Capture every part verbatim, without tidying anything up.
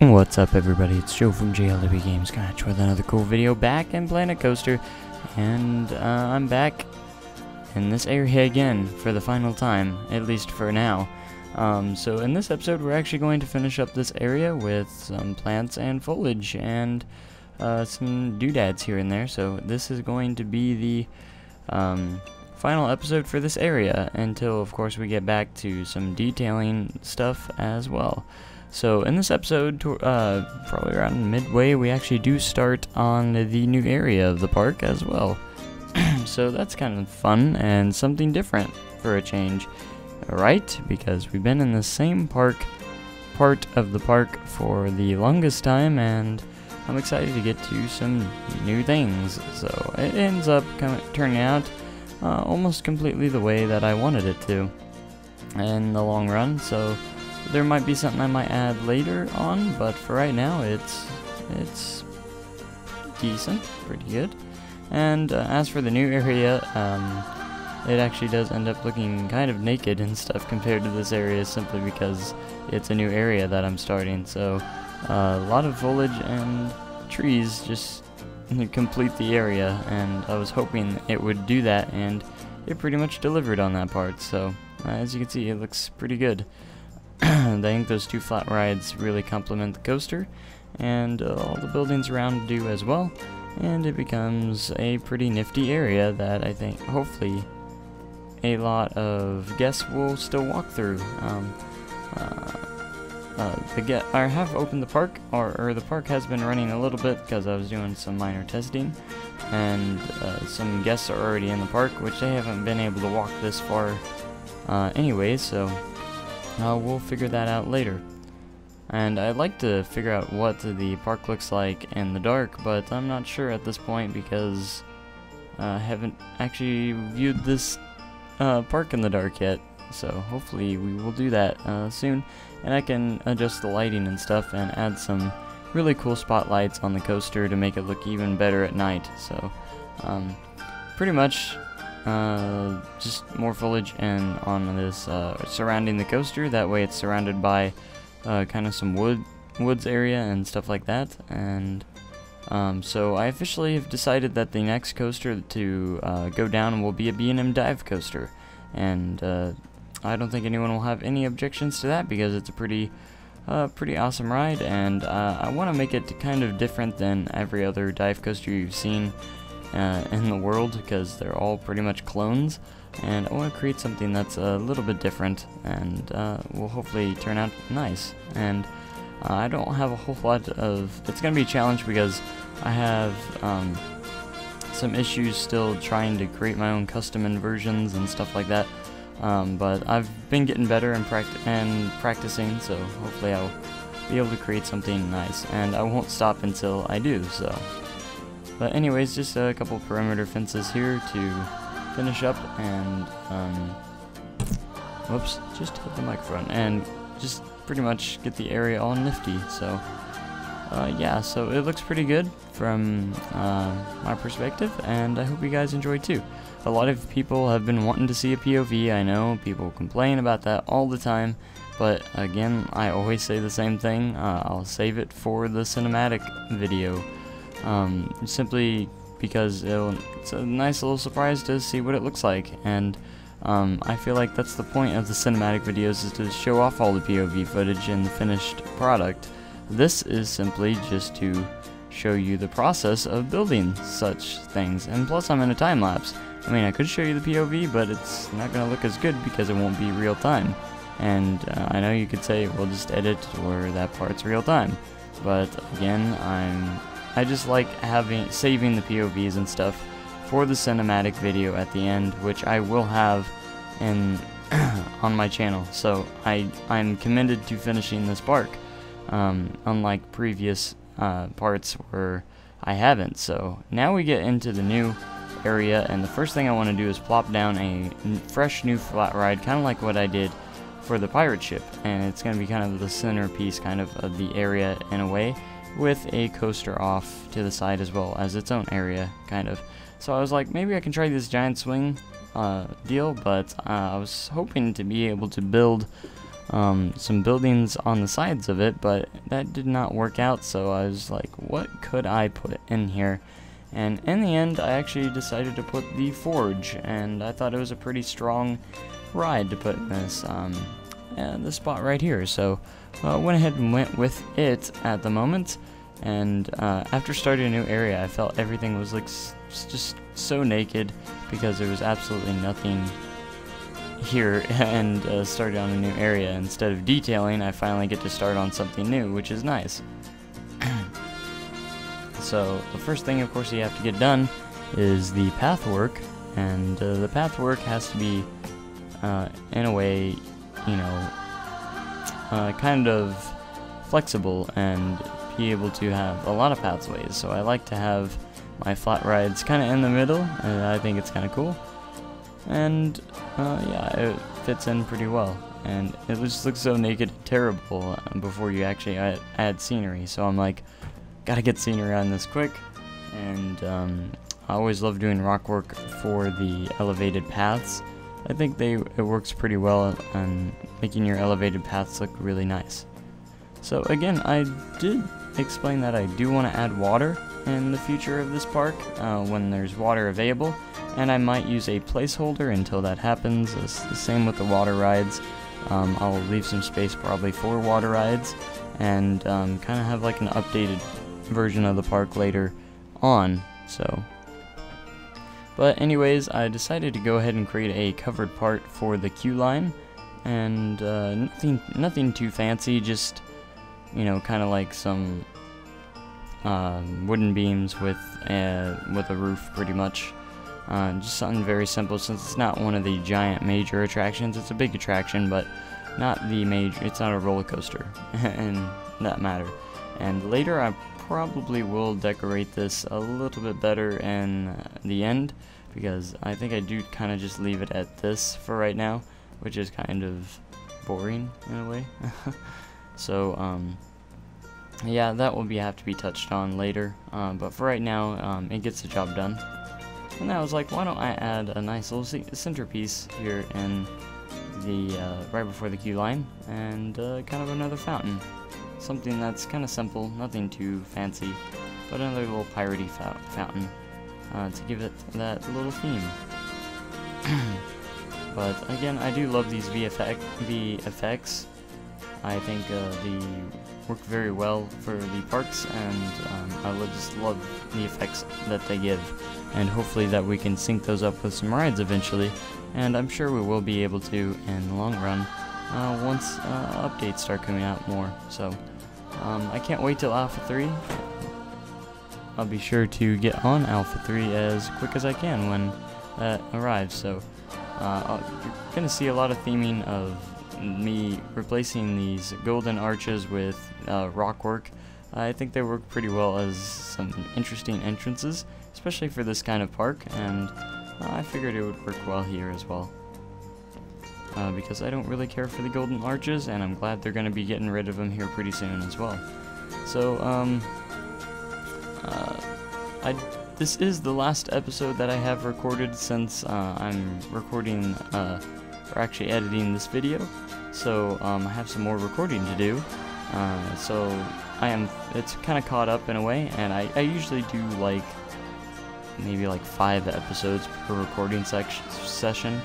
What's up, everybody? It's Joe from J L W Gamescotch with another cool video back in Planet Coaster, and uh, I'm back in this area again for the final time, at least for now. Um, so in this episode we're actually going to finish up this area with some plants and foliage and uh, some doodads here and there, so this is going to be the um, final episode for this area until of course we get back to some detailing stuff as well. So in this episode, uh, probably around midway, we actually do start on the new area of the park as well. So that's kind of fun and something different for a change, right? Because we've been in the same park, part of the park for the longest time, and I'm excited to get to some new things. So it ends up kind of turning out uh, almost completely the way that I wanted it to in the long run. So there might be something I might add later on, but for right now, it's it's decent, pretty good. And uh, as for the new area, um, it actually does end up looking kind of naked and stuff compared to this area, simply because it's a new area that I'm starting. So uh, a lot of foliage and trees just complete the area, and I was hoping it would do that, and it pretty much delivered on that part. So uh, as you can see, it looks pretty good. I think those two flat rides really complement the coaster, and uh, all the buildings around do as well, and it becomes a pretty nifty area that I think hopefully a lot of guests will still walk through. Um, uh, uh, the get I have opened the park, or, or the park has been running a little bit because I was doing some minor testing, and uh, some guests are already in the park, which they haven't been able to walk this far uh, anyway, so Uh, we'll figure that out later. And I'd like to figure out what the park looks like in the dark, but I'm not sure at this point because uh, I haven't actually viewed this uh, park in the dark yet. So hopefully we will do that uh, soon, and I can adjust the lighting and stuff and add some really cool spotlights on the coaster to make it look even better at night. So um, pretty much Uh, just more foliage and on this uh, surrounding the coaster, that way it's surrounded by uh, kind of some wood woods area and stuff like that. And um, so I officially have decided that the next coaster to uh, go down will be a B and M dive coaster, and uh, I don't think anyone will have any objections to that because it's a pretty uh, pretty awesome ride, and uh, I want to make it kind of different than every other dive coaster you've seen Uh, in the world, because they're all pretty much clones, and I want to create something that's a little bit different and uh, will hopefully turn out nice. And uh, I don't have a whole lot of, it's going to be a challenge because I have um, some issues still trying to create my own custom inversions and stuff like that, um, but I've been getting better and, practi and practicing, so hopefully I'll be able to create something nice, and I won't stop until I do, so. But anyways, just a couple perimeter fences here to finish up, and, um, whoops, just hit the microphone, and just pretty much get the area all nifty, so, uh, yeah, so it looks pretty good from, uh, my perspective, and I hope you guys enjoy too. A lot of people have been wanting to see a P O V, I know, people complain about that all the time, but again, I always say the same thing, uh, I'll save it for the cinematic video. Um, simply because it'll, it's a nice little surprise to see what it looks like, and um, I feel like that's the point of the cinematic videos, is to show off all the P O V footage and the finished product. This is simply just to show you the process of building such things, and plus I'm in a time lapse. I mean, I could show you the P O V, but it's not going to look as good because it won't be real time, and uh, I know you could say, well, just edit or that part's real time, but again, I'm I just like having saving the P O Vs and stuff for the cinematic video at the end, which I will have in on my channel. So I I'm committed to finishing this park, um, unlike previous uh, parts where I haven't. So now we get into the new area, and the first thing I want to do is plop down a fresh new flat ride, kind of like what I did for the pirate ship, and it's going to be kind of the centerpiece, kind of of the area in a way, with a coaster off to the side as well as its own area, kind of. So I was like, maybe I can try this giant swing uh, deal, but uh, I was hoping to be able to build um, some buildings on the sides of it, but that did not work out, so I was like, what could I put in here? And in the end, I actually decided to put the Forge, and I thought it was a pretty strong ride to put in this, um, this spot right here. So I uh, went ahead and went with it at the moment, and uh, after starting a new area, I felt everything was like s just so naked because there was absolutely nothing here, and uh, started on a new area. Instead of detailing, I finally get to start on something new, which is nice. So the first thing, of course, you have to get done is the path work, and uh, the path work has to be, uh, in a way, you know, uh, kind of flexible and be able to have a lot of pathways. So I like to have my flat rides kind of in the middle, and I think it's kind of cool. And uh, yeah, it fits in pretty well, and it just looks so naked and terrible before you actually add scenery. So I'm like, gotta get scenery on this quick. And um, I always love doing rock work for the elevated paths. I think they it works pretty well on making your elevated paths look really nice. So again, I did explain that I do want to add water in the future of this park uh, when there's water available, and I might use a placeholder until that happens. It's the same with the water rides. Um, I'll leave some space probably for water rides, and um, kind of have like an updated version of the park later on. So, but anyways, I decided to go ahead and create a covered part for the queue line, and uh, nothing, nothing too fancy. Just, you know, kind of like some uh, wooden beams with a, with a roof, pretty much. Uh, just something very simple, since it's not one of the giant major attractions. It's a big attraction, but not the major. It's not a roller coaster, in that matter. And later, I probably will decorate this a little bit better in the end, because I think I do kind of just leave it at this for right now, which is kind of boring in a way. So, um, yeah, that will be have to be touched on later. Um, but for right now, um, it gets the job done. And I was like, why don't I add a nice little centerpiece here in the uh, right before the queue line, and uh, kind of another fountain. Something that's kind of simple, nothing too fancy, but another little piratey fountain uh, to give it that little theme. But again, I do love these V F X. I think uh, they work very well for the parks, and um, I just love the effects that they give. And hopefully that we can sync those up with some rides eventually, and I'm sure we will be able to in the long run uh, once uh, updates start coming out more. So um, I can't wait till Alpha three. I'll be sure to get on Alpha three as quick as I can when that arrives. So uh, you're going to see a lot of theming of me replacing these golden arches with uh, rock work. I think they work pretty well as some interesting entrances, especially for this kind of park, and uh, I figured it would work well here as well. Uh, because I don't really care for the golden arches, and I'm glad they're going to be getting rid of them here pretty soon as well. So, um, uh, I, this is the last episode that I have recorded, since uh, I'm recording, uh, or actually editing this video. So, um, I have some more recording to do. Uh, so, I am, it's kind of caught up in a way, and I, I usually do like, maybe like five episodes per recording session,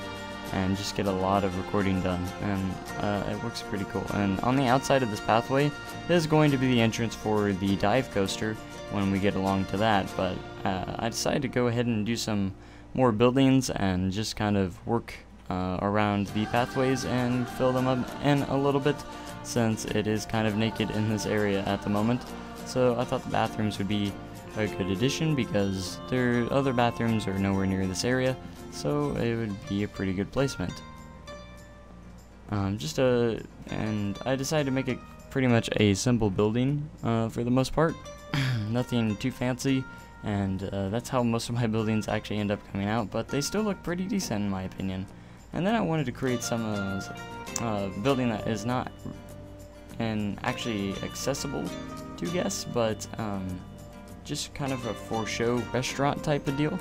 and just get a lot of recording done, and uh, it works pretty cool. And on the outside of this pathway is going to be the entrance for the dive coaster when we get along to that, but uh, I decided to go ahead and do some more buildings and just kind of work uh, around the pathways and fill them up in a little bit, since it is kind of naked in this area at the moment. So I thought the bathrooms would be a good addition, because their other bathrooms are nowhere near this area, so it would be a pretty good placement. Um, just a, and I decided to make it pretty much a simple building uh, for the most part. Nothing too fancy, and uh, that's how most of my buildings actually end up coming out, but they still look pretty decent in my opinion. And then I wanted to create some uh, uh, building that is not and actually accessible to guests, but um, just kind of a for-show restaurant type of deal.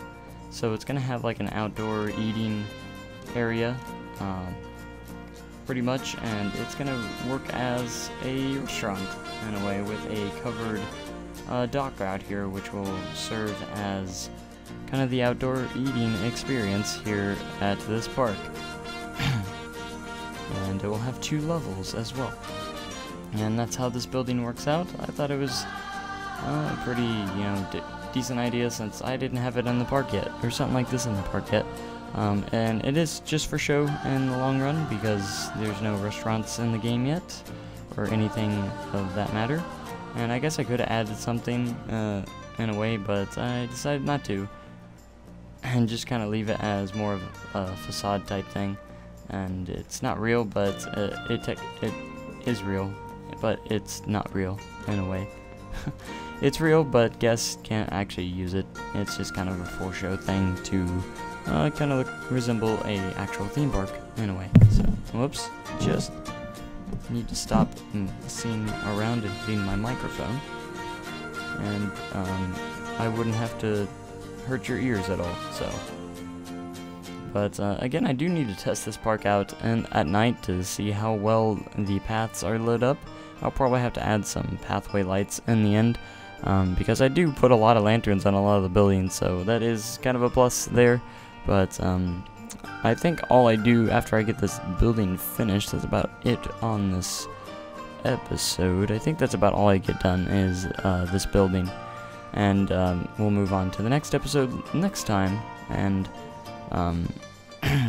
So it's gonna have like an outdoor eating area, um, pretty much, and it's going to work as a restaurant in a way, with a covered uh, dock out here, which will serve as kind of the outdoor eating experience here at this park. And it will have two levels as well. And that's how this building works out. I thought it was uh, a pretty, you know, de decent idea, since I didn't have it in the park yet, or something like this in the park yet. Um, and it is just for show in the long run, because there's no restaurants in the game yet, or anything of that matter. And I guess I could have added something uh, in a way, but I decided not to, and just kind of leave it as more of a facade type thing. And it's not real, but uh, it, te it is real, but it's not real in a way. It's real, but guests can't actually use it. It's just kind of a for show thing to uh, kind of look, resemble a actual theme park in a way. So, whoops, just need to stop messing around and clean my microphone, and um, I wouldn't have to hurt your ears at all. So, but uh, again, I do need to test this park out and at night to see how well the paths are lit up. I'll probably have to add some pathway lights in the end, um, because I do put a lot of lanterns on a lot of the buildings, so that is kind of a plus there. But um, I think all I do after I get this building finished is about it on this episode. I think that's about all I get done is uh, this building, and um, we'll move on to the next episode next time. And um, uh,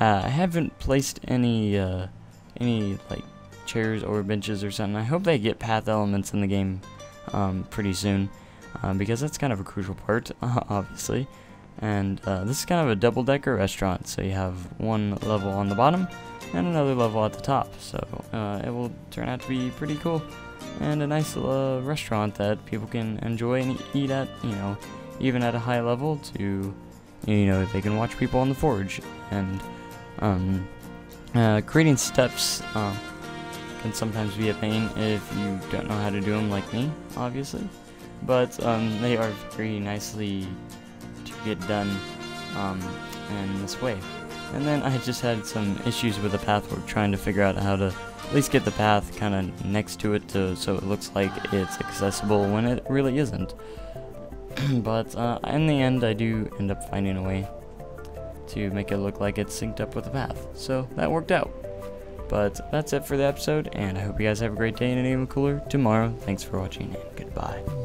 I haven't placed any uh, any like chairs or benches or something. I hope they get path elements in the game um, pretty soon, uh, because that's kind of a crucial part, obviously. And uh, this is kind of a double-decker restaurant, so you have one level on the bottom and another level at the top, so uh, it will turn out to be pretty cool, and a nice uh, restaurant that people can enjoy and eat at, you know, even at a high level, to, you know, they can watch people on the forge, and um, uh, creating steps uh, can sometimes be a pain if you don't know how to do them, like me, obviously, but um, they are very nicely get done um, in this way. And then I just had some issues with the path. We're trying to figure out how to at least get the path kind of next to it, to, so it looks like it's accessible when it really isn't. But uh, in the end, I do end up finding a way to make it look like it's synced up with the path, so that worked out. But that's it for the episode, and I hope you guys have a great day and an even cooler tomorrow. Thanks for watching, and goodbye.